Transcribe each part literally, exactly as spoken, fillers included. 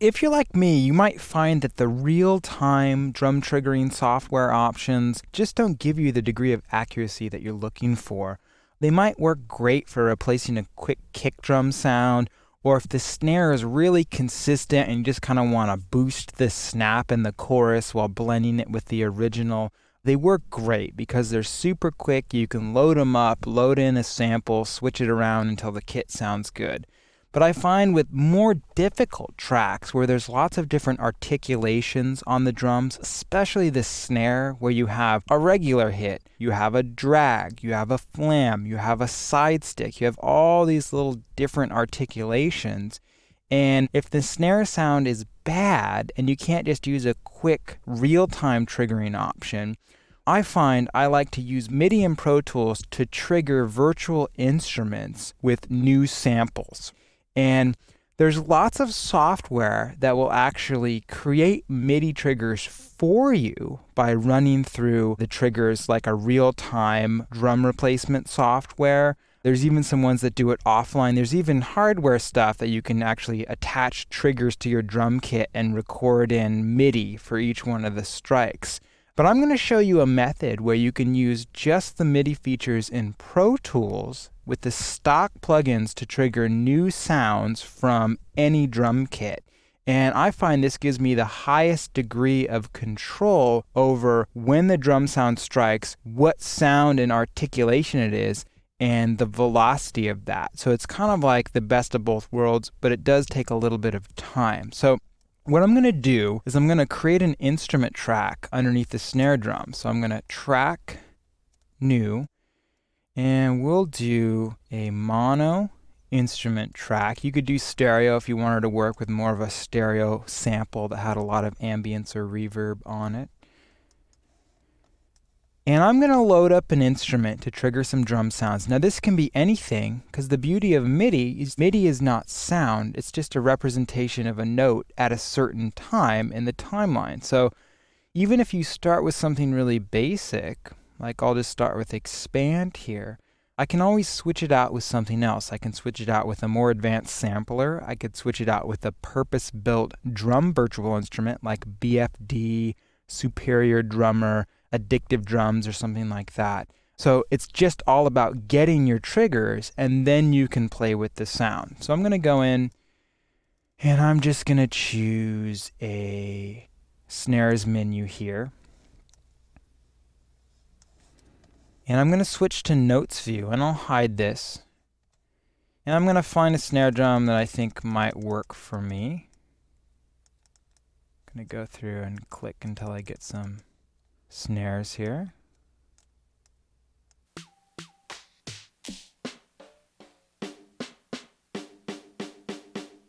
If you're like me, you might find that the real-time drum triggering software options just don't give you the degree of accuracy that you're looking for. They might work great for replacing a quick kick drum sound, or if the snare is really consistent and you just kind of want to boost the snap in the chorus while blending it with the original. They work great because they're super quick. You can load them up, load in a sample, switch it around until the kit sounds good. But I find with more difficult tracks where there's lots of different articulations on the drums, especially the snare, where you have a regular hit, you have a drag, you have a flam, you have a side stick, you have all these little different articulations. And if the snare sound is bad and you can't just use a quick real-time triggering option, I find I like to use MIDI and Pro Tools to trigger virtual instruments with new samples. And there's lots of software that will actually create MIDI triggers for you by running through the triggers like a real-time drum replacement software. There's even some ones that do it offline. There's even hardware stuff that you can actually attach triggers to your drum kit and record in MIDI for each one of the strikes. But I'm going to show you a method where you can use just the MIDI features in Pro Tools with the stock plugins to trigger new sounds from any drum kit. And I find this gives me the highest degree of control over when the drum sound strikes, what sound and articulation it is, and the velocity of that. So it's kind of like the best of both worlds, but it does take a little bit of time. So what I'm going to do is I'm going to create an instrument track underneath the snare drum. So I'm going to track new, and we'll do a mono instrument track. You could do stereo if you wanted to work with more of a stereo sample that had a lot of ambience or reverb on it. And I'm going to load up an instrument to trigger some drum sounds. Now this can be anything, because the beauty of MIDI is MIDI is not sound. It's just a representation of a note at a certain time in the timeline. So even if you start with something really basic, like I'll just start with expand here, I can always switch it out with something else. I can switch it out with a more advanced sampler. I could switch it out with a purpose-built drum virtual instrument like B F D, Superior Drummer, Addictive Drums, or something like that. So it's just all about getting your triggers, and then you can play with the sound. So I'm going to go in, and I'm just going to choose a snares menu here. And I'm going to switch to notes view, and I'll hide this. And I'm going to find a snare drum that I think might work for me. I'm going to go through and click until I get some snares here.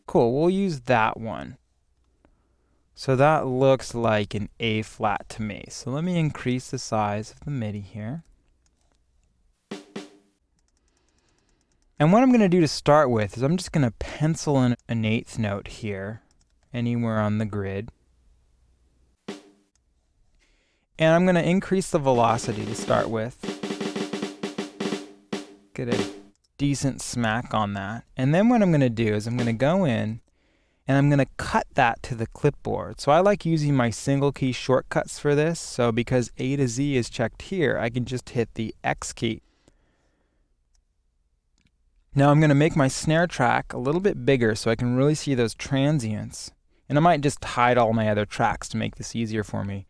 Cool, we'll use that one. So that looks like an A flat to me. So let me increase the size of the MIDI here. And what I'm going to do to start with is I'm just going to pencil in an eighth note here, anywhere on the grid. And I'm going to increase the velocity to start with. Get a decent smack on that. And then what I'm going to do is I'm going to go in and I'm going to cut that to the clipboard. So I like using my single key shortcuts for this. So because A to Z is checked here, I can just hit the X key. Now I'm going to make my snare track a little bit bigger so I can really see those transients. And I might just hide all my other tracks to make this easier for me.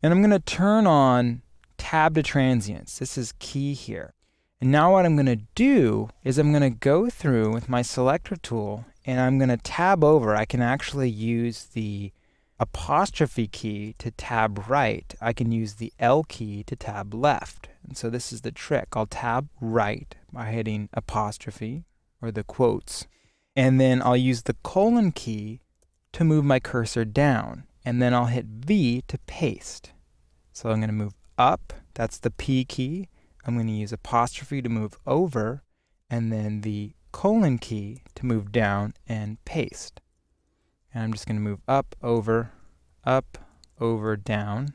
And I'm going to turn on tab to transients. This is key here. And now what I'm going to do is I'm going to go through with my selector tool and I'm going to tab over. I can actually use the apostrophe key to tab right. I can use the L key to tab left. And so this is the trick. I'll tab right by hitting apostrophe or the quotes. And then I'll use the colon key to move my cursor down. And then I'll hit V to paste. So I'm going to move up, that's the P key. I'm going to use apostrophe to move over, and then the colon key to move down and paste. And I'm just going to move up, over, up, over, down.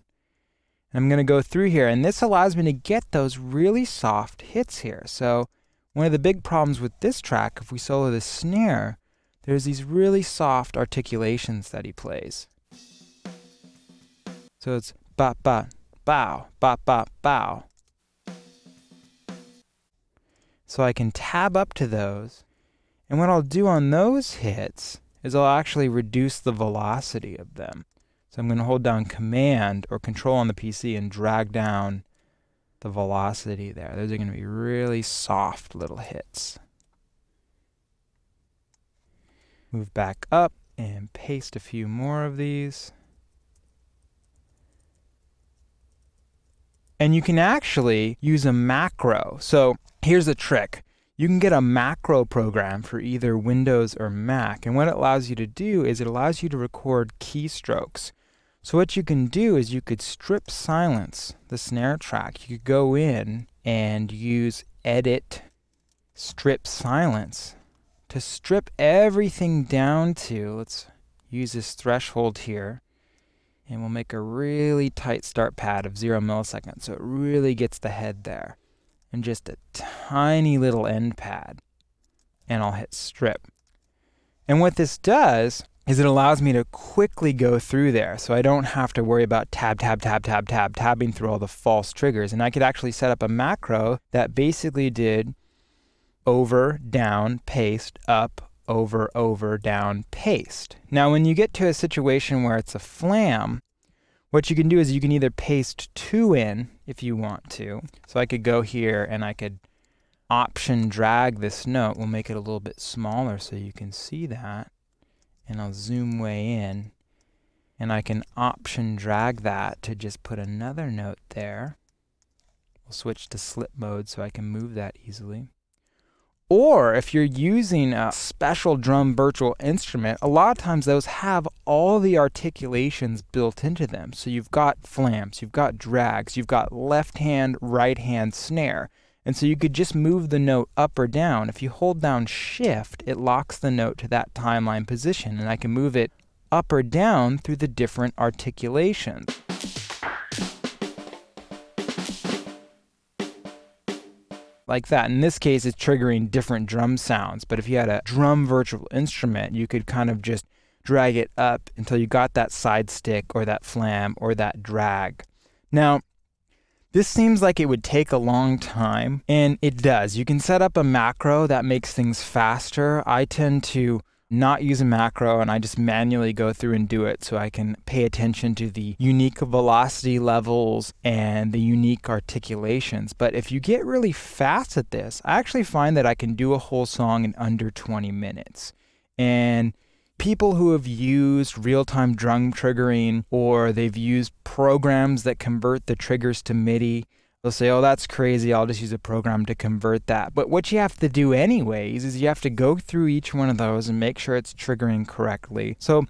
And I'm going to go through here, and this allows me to get those really soft hits here. So one of the big problems with this track, if we solo the snare, there's these really soft articulations that he plays. So it's ba ba bow, ba ba bow. So I can tab up to those, and what I'll do on those hits is I'll actually reduce the velocity of them. So I'm going to hold down Command or Control on the P C and drag down the velocity there. Those are going to be really soft little hits. Move back up and paste a few more of these. And you can actually use a macro. So here's the trick. You can get a macro program for either Windows or Mac, and what it allows you to do is it allows you to record keystrokes. So what you can do is you could strip silence the snare track. You could go in and use Edit, Strip Silence to strip everything down to, let's use this threshold here, and we'll make a really tight start pad of zero milliseconds so it really gets the head there. And just a tiny little end pad, and I'll hit strip. And what this does is it allows me to quickly go through there, so I don't have to worry about tab, tab, tab, tab, tab, tabbing through all the false triggers. And I could actually set up a macro that basically did over, down, paste, up, over, over, down, paste. Now when you get to a situation where it's a flam, what you can do is you can either paste two in if you want to. So I could go here and I could option drag this note. We'll make it a little bit smaller so you can see that. And I'll zoom way in. And I can option drag that to just put another note there. We'll switch to slip mode so I can move that easily. Or if you're using a special drum virtual instrument, a lot of times those have all the articulations built into them. So you've got flams, you've got drags, you've got left hand, right hand snare. And so you could just move the note up or down. If you hold down Shift, it locks the note to that timeline position, and I can move it up or down through the different articulations. Like that. In this case, it's triggering different drum sounds, but if you had a drum virtual instrument, you could kind of just drag it up until you got that side stick or that flam or that drag. Now, this seems like it would take a long time, and it does. You can set up a macro that makes things faster. I tend to not use a macro, and I just manually go through and do it so I can pay attention to the unique velocity levels and the unique articulations. But if you get really fast at this, I actually find that I can do a whole song in under twenty minutes. And people who have used real-time drum triggering, or they've used programs that convert the triggers to MIDI, they'll say, oh, that's crazy, I'll just use a program to convert that. But what you have to do anyways is you have to go through each one of those and make sure it's triggering correctly. So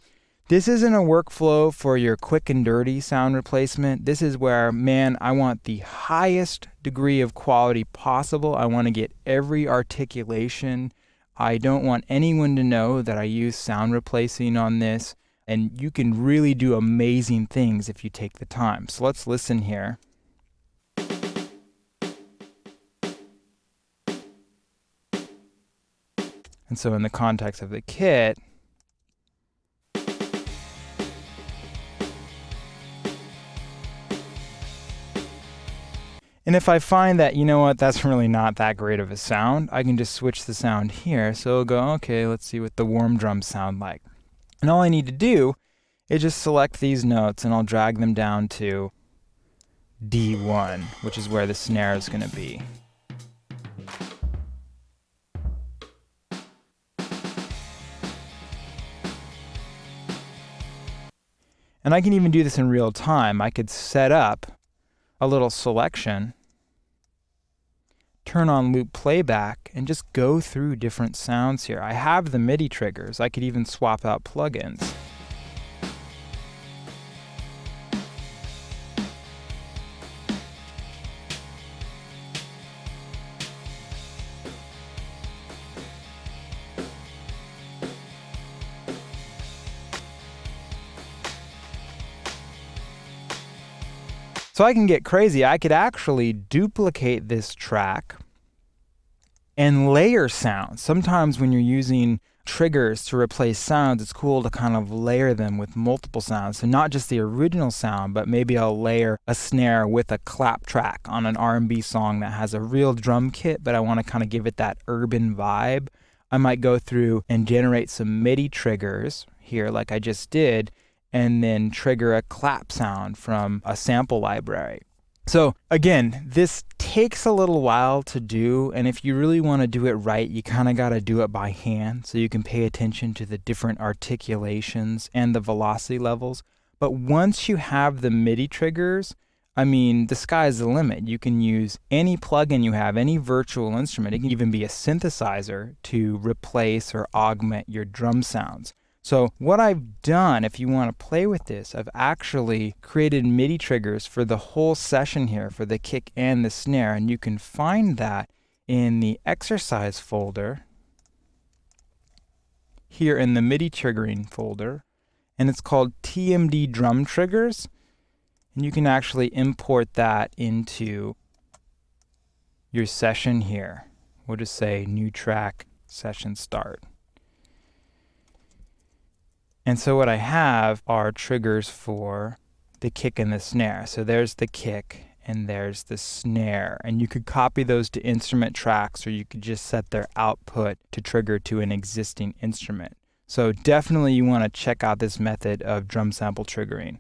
this isn't a workflow for your quick and dirty sound replacement. This is where, man, I want the highest degree of quality possible. I want to get every articulation. I don't want anyone to know that I use sound replacing on this. And you can really do amazing things if you take the time. So let's listen here. And so in the context of the kit, and if I find that, you know what, that's really not that great of a sound, I can just switch the sound here. So I'll go, okay, let's see what the warm drums sound like. And all I need to do is just select these notes, and I'll drag them down to D one, which is where the snare is going to be. And I can even do this in real time. I could set up a little selection, turn on loop playback, and just go through different sounds here. I have the MIDI triggers. I could even swap out plugins. So I can get crazy. I could actually duplicate this track and layer sounds. Sometimes when you're using triggers to replace sounds, it's cool to kind of layer them with multiple sounds. So not just the original sound, but maybe I'll layer a snare with a clap track on an R and B song that has a real drum kit, but I want to kind of give it that urban vibe. I might go through and generate some MIDI triggers here like I just did, and then trigger a clap sound from a sample library. So again, this takes a little while to do, and if you really want to do it right, you kind of got to do it by hand so you can pay attention to the different articulations and the velocity levels. But once you have the MIDI triggers, I mean, the sky's the limit. You can use any plugin you have, any virtual instrument. It can even be a synthesizer to replace or augment your drum sounds. So what I've done, if you want to play with this, I've actually created MIDI triggers for the whole session here for the kick and the snare, and you can find that in the exercise folder here in the MIDI triggering folder, and it's called T M D Drum Triggers, and you can actually import that into your session here. We'll just say new track, session start. And so what I have are triggers for the kick and the snare. So there's the kick and there's the snare. And you could copy those to instrument tracks, or you could just set their output to trigger to an existing instrument. So definitely you want to check out this method of drum sample triggering.